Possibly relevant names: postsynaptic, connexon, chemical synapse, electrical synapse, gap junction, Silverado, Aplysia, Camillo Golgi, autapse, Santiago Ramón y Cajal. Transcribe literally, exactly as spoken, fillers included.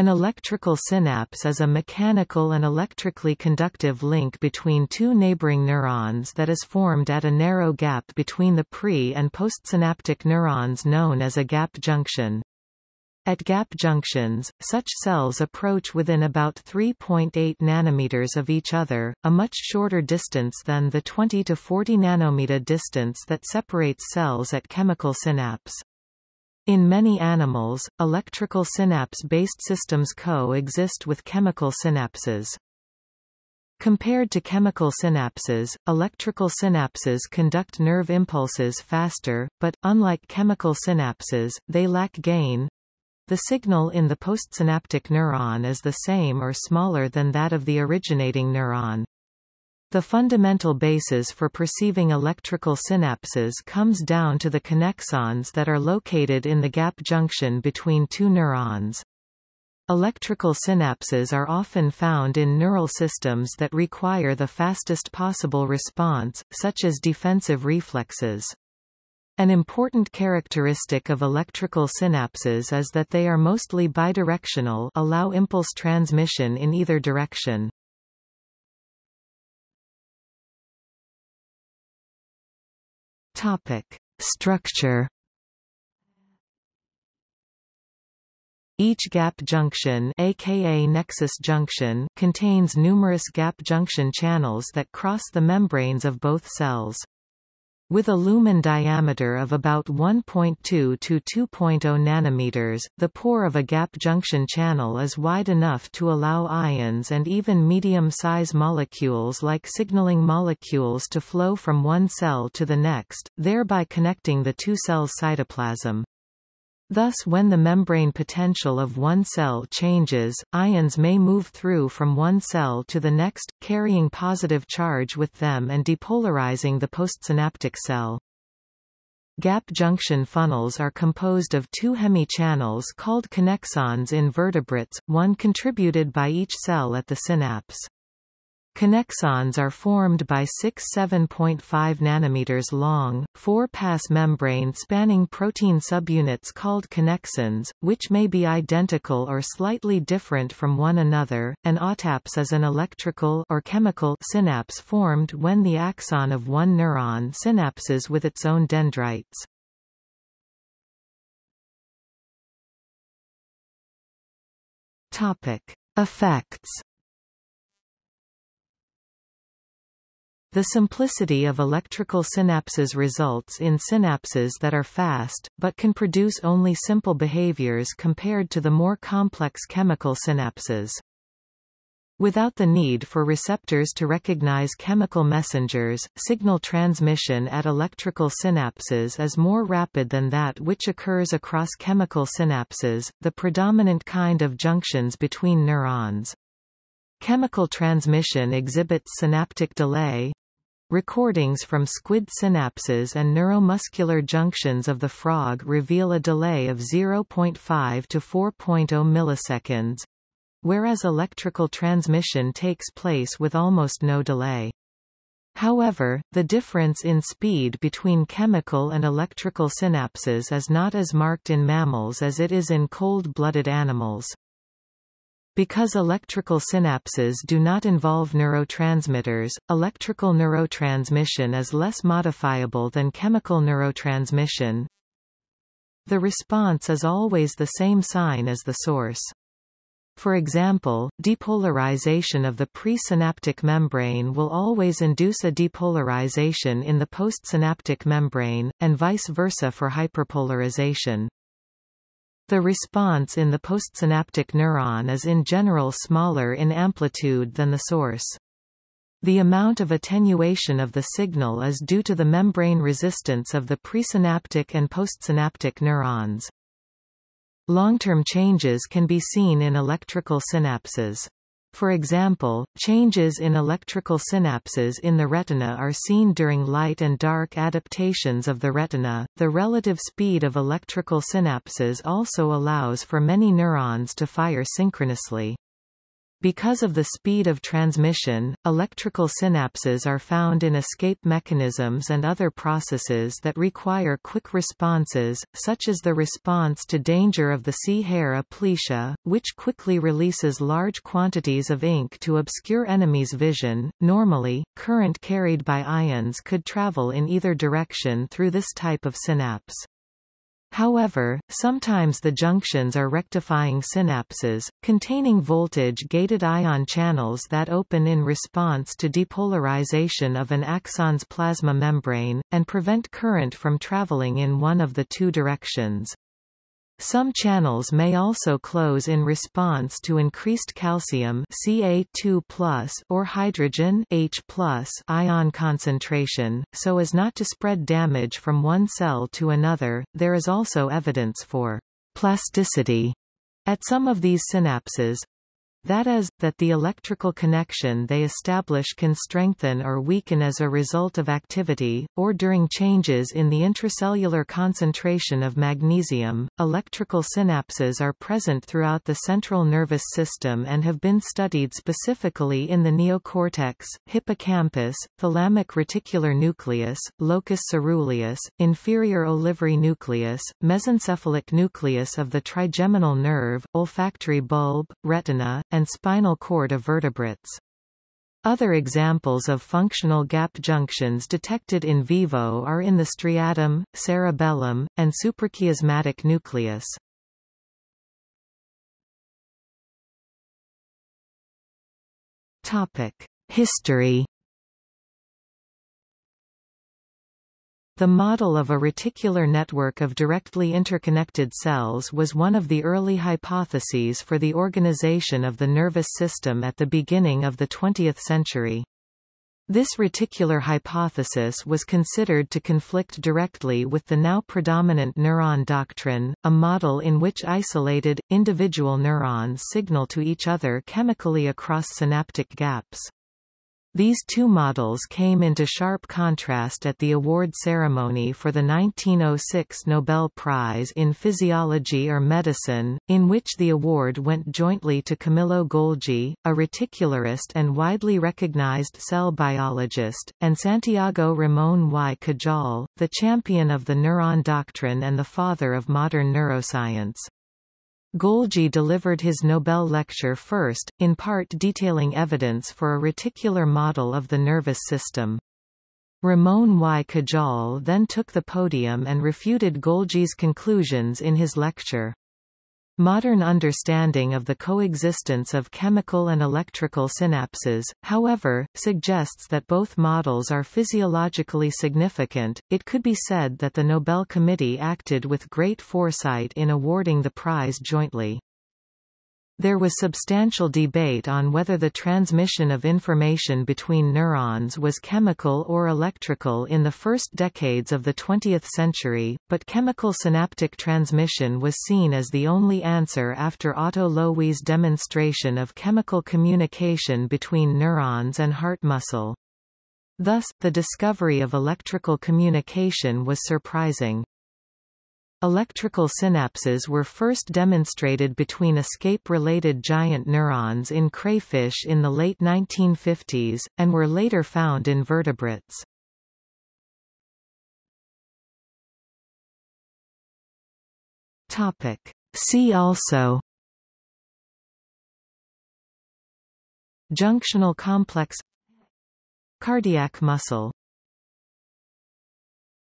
An electrical synapse is a mechanical and electrically conductive link between two neighboring neurons that is formed at a narrow gap between the pre- and postsynaptic neurons known as a gap junction. At gap junctions, such cells approach within about three point eight nanometers of each other, a much shorter distance than the twenty to forty nanometer distance that separates cells at chemical synapse. In many animals, electrical synapse-based systems co-exist with chemical synapses. Compared to chemical synapses, electrical synapses conduct nerve impulses faster, but, unlike chemical synapses, they lack gain. The signal in the postsynaptic neuron is the same or smaller than that of the originating neuron. The fundamental basis for perceiving electrical synapses comes down to the connexons that are located in the gap junction between two neurons. Electrical synapses are often found in neural systems that require the fastest possible response, such as defensive reflexes. An important characteristic of electrical synapses is that they are mostly bidirectional, allow impulse transmission in either direction. Topic: Structure. Each gap junction, aka nexus junction, contains numerous gap junction channels that cross the membranes of both cells. With a lumen diameter of about one point two to two point zero nanometers, the pore of a gap junction channel is wide enough to allow ions and even medium-size molecules like signaling molecules to flow from one cell to the next, thereby connecting the two cells' cytoplasm. Thus, when the membrane potential of one cell changes, ions may move through from one cell to the next, carrying positive charge with them and depolarizing the postsynaptic cell. Gap junction funnels are composed of two hemichannels called connexons in vertebrates, one contributed by each cell at the synapse. Connexons are formed by six seven point five nanometers long, four-pass membrane-spanning protein subunits called connexons, which may be identical or slightly different from one another. An autapse is an electrical or chemical synapse formed when the axon of one neuron synapses with its own dendrites. Topic: Effects. The simplicity of electrical synapses results in synapses that are fast, but can produce only simple behaviors compared to the more complex chemical synapses. Without the need for receptors to recognize chemical messengers, signal transmission at electrical synapses is more rapid than that which occurs across chemical synapses, the predominant kind of junctions between neurons. Chemical transmission exhibits synaptic delay. Recordings from squid synapses and neuromuscular junctions of the frog reveal a delay of zero point five to four point zero milliseconds, whereas electrical transmission takes place with almost no delay. However, the difference in speed between chemical and electrical synapses is not as marked in mammals as it is in cold-blooded animals. Because electrical synapses do not involve neurotransmitters, electrical neurotransmission is less modifiable than chemical neurotransmission. The response is always the same sign as the source. For example, depolarization of the presynaptic membrane will always induce a depolarization in the postsynaptic membrane, and vice versa for hyperpolarization. The response in the postsynaptic neuron is in general smaller in amplitude than the source. The amount of attenuation of the signal is due to the membrane resistance of the presynaptic and postsynaptic neurons. Long-term changes can be seen in electrical synapses. For example, changes in electrical synapses in the retina are seen during light and dark adaptations of the retina. The relative speed of electrical synapses also allows for many neurons to fire synchronously. Because of the speed of transmission, electrical synapses are found in escape mechanisms and other processes that require quick responses, such as the response to danger of the sea hare Aplysia, which quickly releases large quantities of ink to obscure enemies' vision. Normally, current carried by ions could travel in either direction through this type of synapse. However, sometimes the junctions are rectifying synapses, containing voltage-gated ion channels that open in response to depolarization of an axon's plasma membrane, and prevent current from traveling in one of the two directions. Some channels may also close in response to increased calcium C A two plus or hydrogen H plus ion concentration, so as not to spread damage from one cell to another. There is also evidence for plasticity at some of these synapses, that is, that the electrical connection they establish can strengthen or weaken as a result of activity, or during changes in the intracellular concentration of magnesium. Electrical synapses are present throughout the central nervous system and have been studied specifically in the neocortex, hippocampus, thalamic reticular nucleus, locus coeruleus, inferior olivary nucleus, mesencephalic nucleus of the trigeminal nerve, olfactory bulb, retina, and spinal cord of vertebrates. Other examples of functional gap junctions detected in vivo are in the striatum, cerebellum, and suprachiasmatic nucleus. History. The model of a reticular network of directly interconnected cells was one of the early hypotheses for the organization of the nervous system at the beginning of the twentieth century. This reticular hypothesis was considered to conflict directly with the now predominant neuron doctrine, a model in which isolated, individual neurons signal to each other chemically across synaptic gaps. These two models came into sharp contrast at the award ceremony for the nineteen oh six Nobel Prize in Physiology or Medicine, in which the award went jointly to Camillo Golgi, a reticularist and widely recognized cell biologist, and Santiago Ramón y Cajal, the champion of the neuron doctrine and the father of modern neuroscience. Golgi delivered his Nobel lecture first, in part detailing evidence for a reticular model of the nervous system. Ramón y Cajal then took the podium and refuted Golgi's conclusions in his lecture. Modern understanding of the coexistence of chemical and electrical synapses, however, suggests that both models are physiologically significant. It could be said that the Nobel Committee acted with great foresight in awarding the prize jointly. There was substantial debate on whether the transmission of information between neurons was chemical or electrical in the first decades of the twentieth century, but chemical synaptic transmission was seen as the only answer after Otto Lowi's demonstration of chemical communication between neurons and heart muscle. Thus, the discovery of electrical communication was surprising. Electrical synapses were first demonstrated between escape-related giant neurons in crayfish in the late nineteen fifties, and were later found in vertebrates. See also: junctional complex, cardiac muscle.